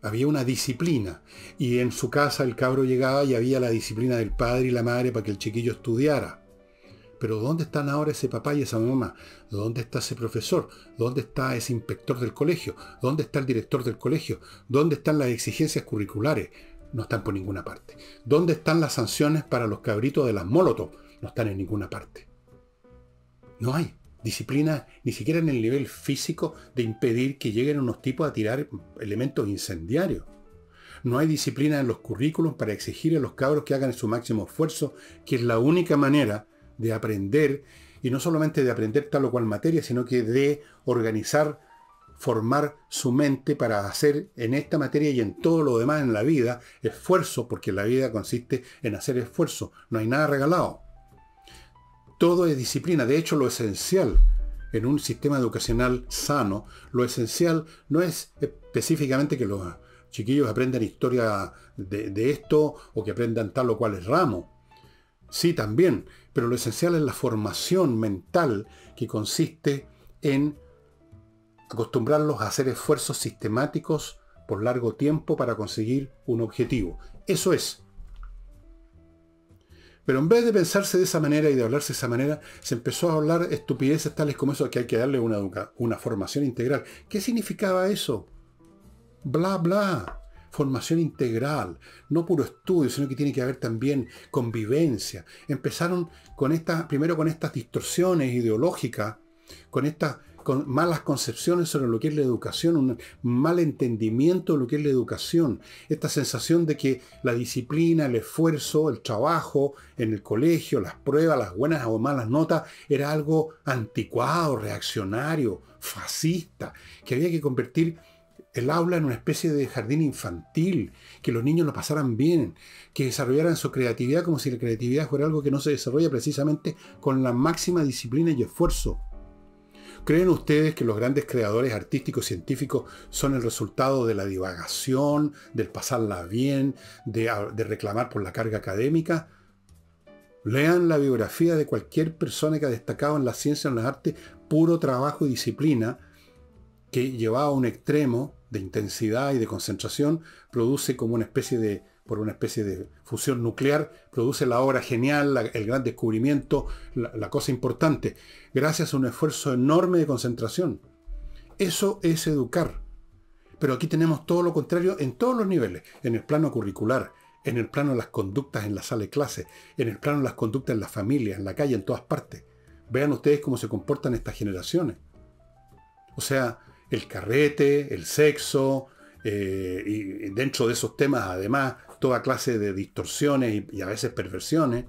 Había una disciplina. Y en su casa el cabro llegaba y había la disciplina del padre y la madre para que el chiquillo estudiara. Pero ¿dónde están ahora ese papá y esa mamá? ¿Dónde está ese profesor? ¿Dónde está ese inspector del colegio? ¿Dónde está el director del colegio? ¿Dónde están las exigencias curriculares? No están por ninguna parte. ¿Dónde están las sanciones para los cabritos de las molotov? No están en ninguna parte. No hay disciplina, ni siquiera en el nivel físico, de impedir que lleguen unos tipos a tirar elementos incendiarios. No hay disciplina en los currículums para exigir a los cabros que hagan su máximo esfuerzo, que es la única manera de aprender, y no solamente de aprender tal o cual materia, sino que de organizar, formar su mente para hacer en esta materia y en todo lo demás en la vida esfuerzo, porque la vida consiste en hacer esfuerzo, no hay nada regalado. Todo es disciplina. De hecho, lo esencial en un sistema educacional sano, lo esencial no es específicamente que los chiquillos aprendan historia de, de esto, o que aprendan tal o cual ramo. Sí, también, pero lo esencial es la formación mental, que consiste en acostumbrarlos a hacer esfuerzos sistemáticos por largo tiempo para conseguir un objetivo. Eso es. Pero en vez de pensarse de esa manera y de hablarse de esa manera, se empezó a hablar estupideces tales como eso, que hay que darle una, una formación integral. ¿Qué significaba eso? Bla, bla. Formación integral. No puro estudio, sino que tiene que haber también convivencia. Empezaron con esta, primero con estas distorsiones ideológicas, con estas con malas concepciones sobre lo que es la educación, un mal entendimiento de lo que es la educación. Esta sensación de que la disciplina, el esfuerzo, el trabajo en el colegio, las pruebas, las buenas o malas notas, era algo anticuado, reaccionario, fascista, que había que convertir el aula en una especie de jardín infantil, que los niños lo pasaran bien, que desarrollaran su creatividad como si la creatividad fuera algo que no se desarrolla precisamente con la máxima disciplina y esfuerzo. ¿Creen ustedes que los grandes creadores artísticos científicos son el resultado de la divagación, del pasarla bien, de, de reclamar por la carga académica? Lean la biografía de cualquier persona que ha destacado en la ciencia o en las artes, puro trabajo y disciplina, que llevado a un extremo de intensidad y de concentración, produce como una especie de, por una especie de fusión nuclear, produce la obra genial, la, el gran descubrimiento, la, la cosa importante, gracias a un esfuerzo enorme de concentración. Eso es educar. Pero aquí tenemos todo lo contrario en todos los niveles, en el plano curricular, en el plano de las conductas en la sala de clase, en el plano de las conductas en la familia, en la calle, en todas partes. Vean ustedes cómo se comportan estas generaciones. O sea, el carrete, el sexo, eh, y dentro de esos temas además toda clase de distorsiones y, y a veces perversiones.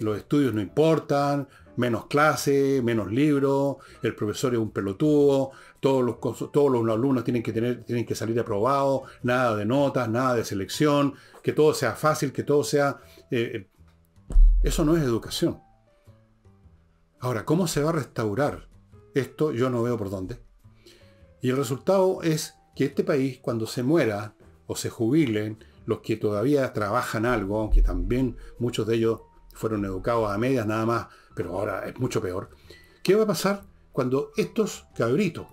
Los estudios no importan, menos clases, menos libros, el profesor es un pelotudo, todos los, todos los alumnos tienen que, tener, tienen que salir aprobados, nada de notas, nada de selección, que todo sea fácil, que todo sea... Eh, eso no es educación. Ahora, ¿cómo se va a restaurar esto? Yo no veo por dónde. Y el resultado es que este país, cuando se muera o se jubilen, los que todavía trabajan algo, aunque también muchos de ellos fueron educados a medias nada más, pero ahora es mucho peor. ¿Qué va a pasar cuando estos cabritos,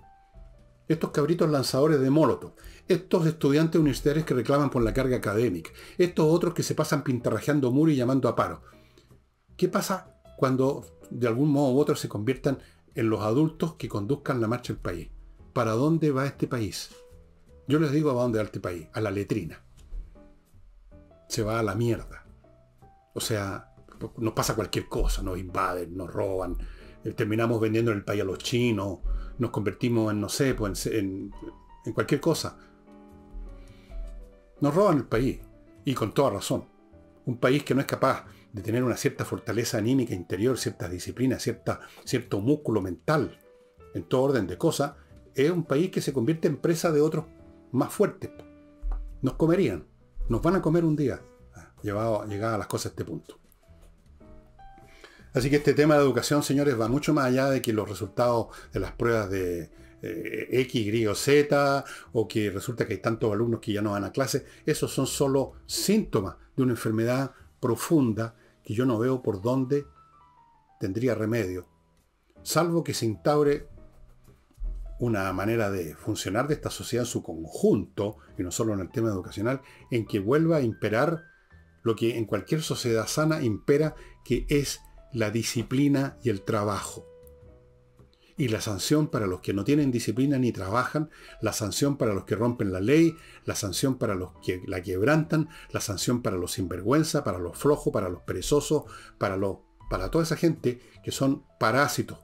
estos cabritos lanzadores de molotov, estos estudiantes universitarios que reclaman por la carga académica, estos otros que se pasan pintarrajeando muros y llamando a paro? ¿Qué pasa cuando de algún modo u otro se conviertan en los adultos que conduzcan la marcha del país? ¿Para dónde va este país? Yo les digo a dónde va este país, a la letrina. Se va a la mierda. O sea, nos pasa cualquier cosa, nos invaden, nos roban, eh, terminamos vendiendo el país a los chinos, nos convertimos en, no sé, pues en, en, en cualquier cosa. Nos roban el país, y con toda razón. Un país que no es capaz de tener una cierta fortaleza anímica interior, ciertas disciplinas, cierta, cierto músculo mental, en todo orden de cosas, es un país que se convierte en presa de otros más fuertes. Nos comerían. Nos van a comer un día, llevado, llegada las cosas a este punto. Así que este tema de educación, señores, va mucho más allá de que los resultados de las pruebas de eh, X, Y o Z, o que resulta que hay tantos alumnos que ya no van a clase. Esos son solo síntomas de una enfermedad profunda que yo no veo por dónde tendría remedio. salvo que se instaure una manera de funcionar de esta sociedad en su conjunto, y no solo en el tema educacional, en que vuelva a imperar lo que en cualquier sociedad sana impera, que es la disciplina y el trabajo. Y la sanción para los que no tienen disciplina ni trabajan, la sanción para los que rompen la ley, la sanción para los que la quebrantan, la sanción para los sinvergüenza, para los flojos, para los perezosos, para, los, para toda esa gente que son parásitos.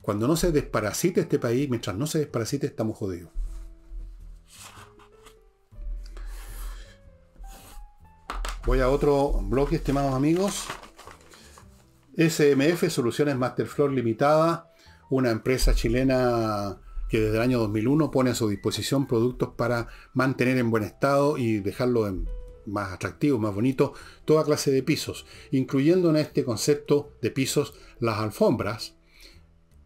Cuando no se desparasite este país, mientras no se desparasite, estamos jodidos. Voy a otro bloque, estimados amigos. S M F, Soluciones Masterflor Limitada, una empresa chilena que desde el año dos mil uno pone a su disposición productos para mantener en buen estado y dejarlo en más atractivo, más bonito, toda clase de pisos, incluyendo en este concepto de pisos las alfombras,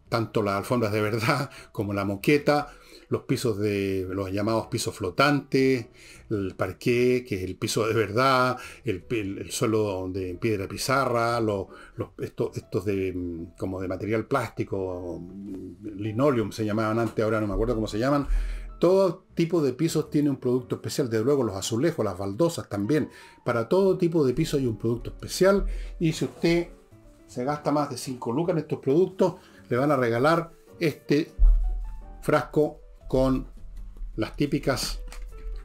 tanto las alfombras de verdad como la moqueta, los pisos de los llamados pisos flotantes, el parqué, que es el piso de verdad, el, el, el suelo de piedra pizarra, los, los, estos, estos de como de material plástico, linoleum se llamaban antes, ahora no me acuerdo cómo se llaman. Todo tipo de pisos tiene un producto especial, desde luego los azulejos, las baldosas también. Para todo tipo de piso hay un producto especial, y si usted se gasta más de cinco lucas en estos productos, le van a regalar este frasco con las típicas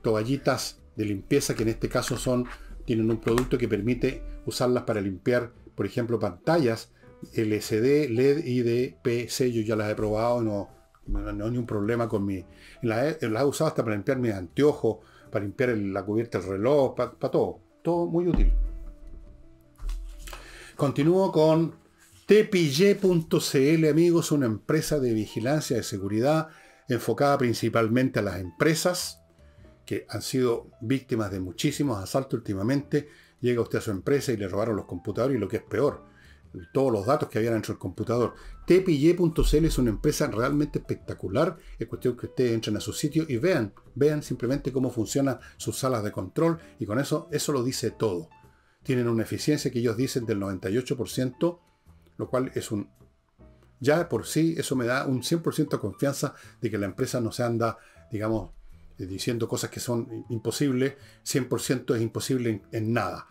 toallitas de limpieza, que en este caso son, tienen un producto que permite usarlas para limpiar, por ejemplo, pantallas L C D, L E D y de P C. Yo ya las he probado, no, no, no hay ningún problema con mi... Las he, las he usado hasta para limpiar mis anteojos, para limpiar el, la cubierta del reloj, para pa todo. Todo muy útil. Continúo con T P Y punto C L, amigos, una empresa de vigilancia de seguridad enfocada principalmente a las empresas que han sido víctimas de muchísimos asaltos últimamente. Llega usted a su empresa y le robaron los computadores y, lo que es peor, todos los datos que habían dentro del computador. T P Y punto C L es una empresa realmente espectacular. Es cuestión que ustedes entren a su sitio y vean, vean simplemente cómo funcionan sus salas de control, y con eso, eso lo dice todo. Tienen una eficiencia que ellos dicen del noventa y ocho por ciento, lo cual es un... Ya por sí, eso me da un cien por ciento de confianza de que la empresa no se anda, digamos, diciendo cosas que son imposibles. cien por ciento es imposible en, en nada.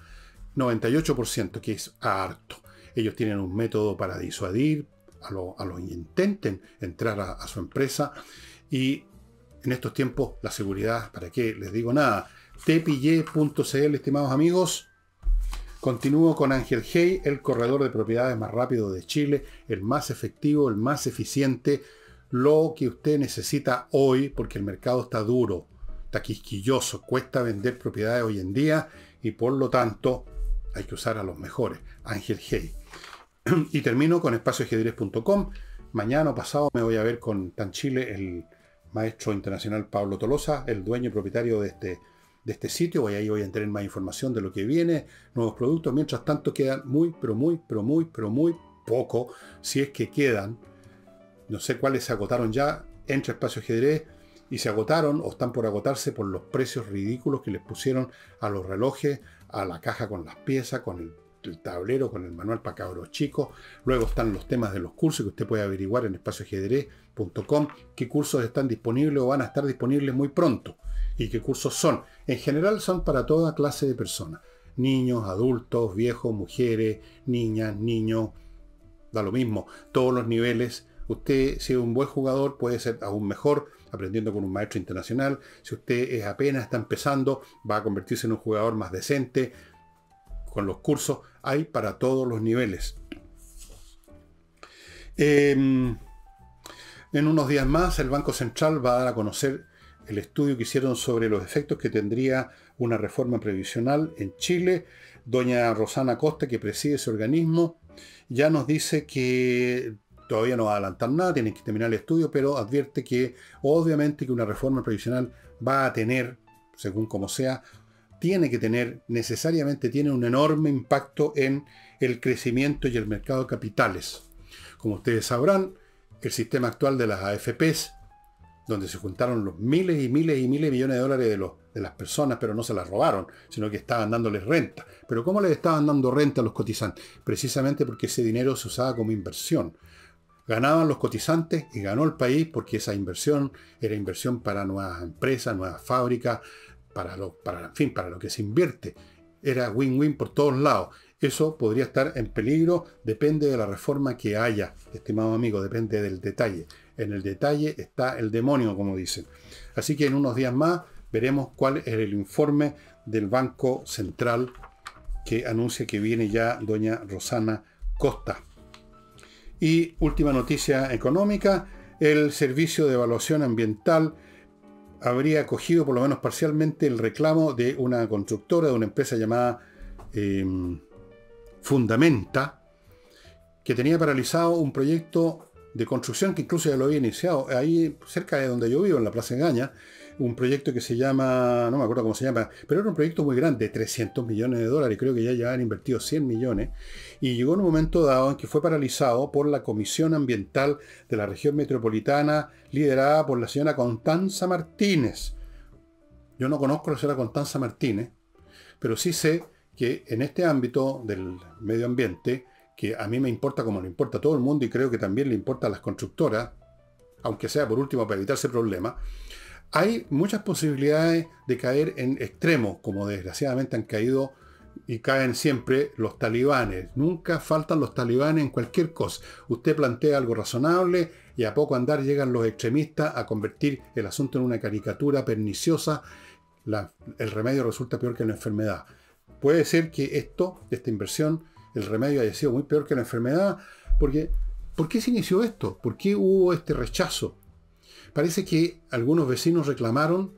noventa y ocho por ciento, que es harto. Ellos tienen un método para disuadir a los a los que intenten entrar a, a su empresa. Y en estos tiempos, la seguridad, ¿para qué les digo nada? T P Y punto C L, estimados amigos. Continúo con Ángel Hey, el corredor de propiedades más rápido de Chile, el más efectivo, el más eficiente, lo que usted necesita hoy, porque el mercado está duro, está quisquilloso, cuesta vender propiedades hoy en día, y por lo tanto hay que usar a los mejores. Ángel Hey. Y termino con espacio ajedrez punto com. Mañana o pasado me voy a ver con Tan Chile, el maestro internacional Pablo Tolosa, el dueño y propietario de este de este sitio, y ahí voy a tener más información de lo que viene, nuevos productos. Mientras tanto quedan muy, pero muy, pero muy, pero muy poco, si es que quedan. No sé cuáles se agotaron ya, entre Espacio Ajedrez, y se agotaron o están por agotarse por los precios ridículos que les pusieron a los relojes, a la caja con las piezas, con el, el tablero, con el manual para cabros chicos. Luego están los temas de los cursos que usted puede averiguar en espacio ajedrez punto com, qué cursos están disponibles o van a estar disponibles muy pronto. Y qué cursos son. En general son para toda clase de personas. Niños, adultos, viejos, mujeres, niñas, niños. Da lo mismo. Todos los niveles. Usted, si es un buen jugador, puede ser aún mejor aprendiendo con un maestro internacional. Si usted es apenas está empezando, va a convertirse en un jugador más decente. Con los cursos hay para todos los niveles. Eh, en unos días más, el Banco Central va a dar a conocer el estudio que hicieron sobre los efectos que tendría una reforma previsional en Chile. Doña Rosana Costa, que preside ese organismo, ya nos dice que todavía no va a adelantar nada, tienen que terminar el estudio, pero advierte que obviamente que una reforma previsional va a tener, según como sea, tiene que tener, necesariamente tiene un enorme impacto en el crecimiento y el mercado de capitales. Como ustedes sabrán, el sistema actual de las A F P s, donde se juntaron los miles y miles y miles de millones de dólares de, los, de las personas, pero no se las robaron, sino que estaban dándoles renta. ¿Pero cómo les estaban dando renta a los cotizantes? Precisamente porque ese dinero se usaba como inversión. Ganaban los cotizantes y ganó el país, porque esa inversión era inversión para nuevas empresas, nuevas fábricas, para lo, para, en fin, para lo que se invierte. Era win-win por todos lados. Eso podría estar en peligro, depende de la reforma que haya, estimado amigo, depende del detalle. En el detalle está el demonio, como dicen. Así que en unos días más veremos cuál es el informe del Banco Central que anuncia que viene ya doña Rosana Costa. Y última noticia económica, el Servicio de Evaluación Ambiental habría acogido por lo menos parcialmente el reclamo de una constructora, de una empresa llamada eh, Fundamenta, que tenía paralizado un proyecto de construcción que incluso ya lo había iniciado, ahí cerca de donde yo vivo, en la Plaza Engaña, un proyecto que se llama, no me acuerdo cómo se llama, pero era un proyecto muy grande, trescientos millones de dólares, creo que ya, ya han invertido cien millones, y llegó un momento dado en que fue paralizado por la Comisión Ambiental de la Región Metropolitana, liderada por la señora Constanza Martínez. Yo no conozco a la señora Constanza Martínez, pero sí sé que en este ámbito del medio ambiente, que a mí me importa como le importa a todo el mundo, y creo que también le importa a las constructoras, aunque sea por último para evitarse problemas, hay muchas posibilidades de caer en extremos, como desgraciadamente han caído y caen siempre los talibanes. Nunca faltan los talibanes en cualquier cosa. Usted plantea algo razonable y a poco andar llegan los extremistas a convertir el asunto en una caricatura perniciosa. La, el remedio resulta peor que la enfermedad. Puede ser que esto, esta inversión, el remedio haya sido muy peor que la enfermedad, porque ¿por qué se inició esto? ¿Por qué hubo este rechazo? Parece que algunos vecinos reclamaron,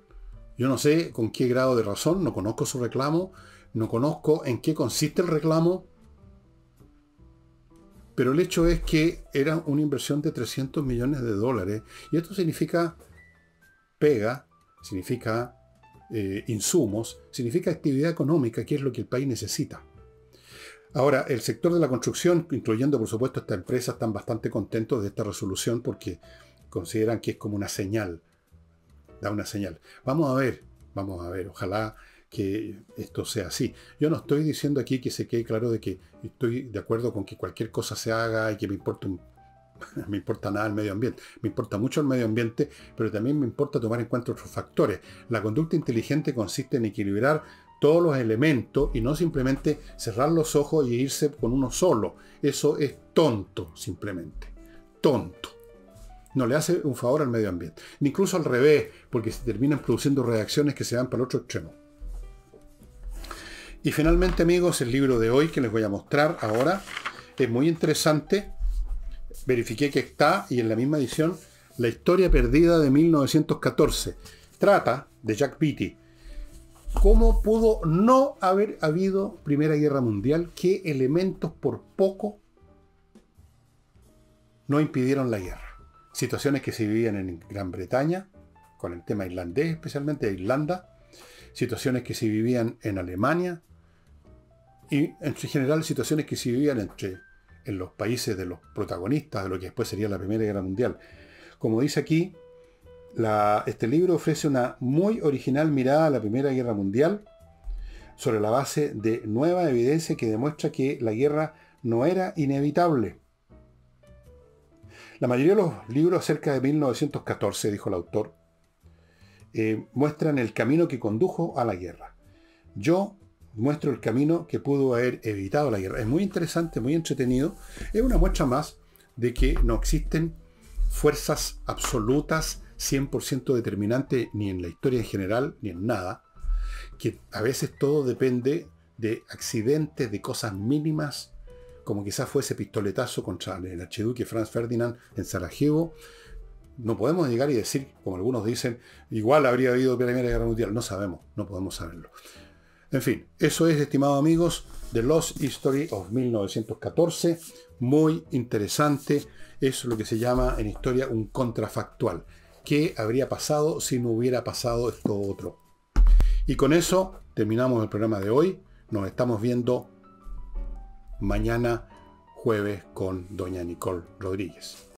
yo no sé con qué grado de razón, no conozco su reclamo, no conozco en qué consiste el reclamo, pero el hecho es que era una inversión de trescientos millones de dólares, y esto significa pega, significa eh, insumos, significa actividad económica, que es lo que el país necesita. Ahora, el sector de la construcción, incluyendo por supuesto esta empresa, están bastante contentos de esta resolución porque consideran que es como una señal, da una señal. Vamos a ver, vamos a ver, ojalá que esto sea así. Yo no estoy diciendo aquí que se quede claro de que estoy de acuerdo con que cualquier cosa se haga y que me importa, un, me importa nada el medio ambiente. Me importa mucho el medio ambiente, pero también me importa tomar en cuenta otros factores. La conducta inteligente consiste en equilibrar todos los elementos y no simplemente cerrar los ojos y irse con uno solo. Eso es tonto, simplemente. Tonto. No le hace un favor al medio ambiente. Ni incluso al revés, porque se terminan produciendo reacciones que se van para el otro extremo. Y finalmente, amigos, el libro de hoy que les voy a mostrar ahora es muy interesante. Verifiqué que está, y en la misma edición, La historia perdida de mil novecientos catorce. Trata de Jack Beatty. ¿Cómo pudo no haber habido Primera Guerra Mundial? ¿Qué elementos por poco no impidieron la guerra? Situaciones que se vivían en Gran Bretaña, con el tema irlandés, especialmente de Irlanda. Situaciones que se vivían en Alemania. Y en general situaciones que se vivían entre, en los países de los protagonistas de lo que después sería la Primera Guerra Mundial. Como dice aquí, La, este libro ofrece una muy original mirada a la Primera Guerra Mundial sobre la base de nueva evidencia que demuestra que la guerra no era inevitable. La mayoría de los libros acerca de mil novecientos catorce, dijo el autor, eh, muestran el camino que condujo a la guerra. Yo muestro el camino que pudo haber evitado la guerra. Es muy interesante, muy entretenido. Es una muestra más de que no existen fuerzas absolutas cien por ciento determinante ni en la historia en general, ni en nada, que a veces todo depende de accidentes, de cosas mínimas, como quizás fue ese pistoletazo contra el archiduque Franz Ferdinand en Sarajevo. No podemos llegar y decir, como algunos dicen, igual habría habido Primera Guerra Mundial. No sabemos, no podemos saberlo. En fin, eso es, estimados amigos, The Lost History of mil novecientos catorce. Muy interesante. Es lo que se llama en historia un contrafactual. ¿Qué habría pasado si no hubiera pasado esto otro? Y con eso terminamos el programa de hoy. Nos estamos viendo mañana jueves con doña Nicole Rodríguez.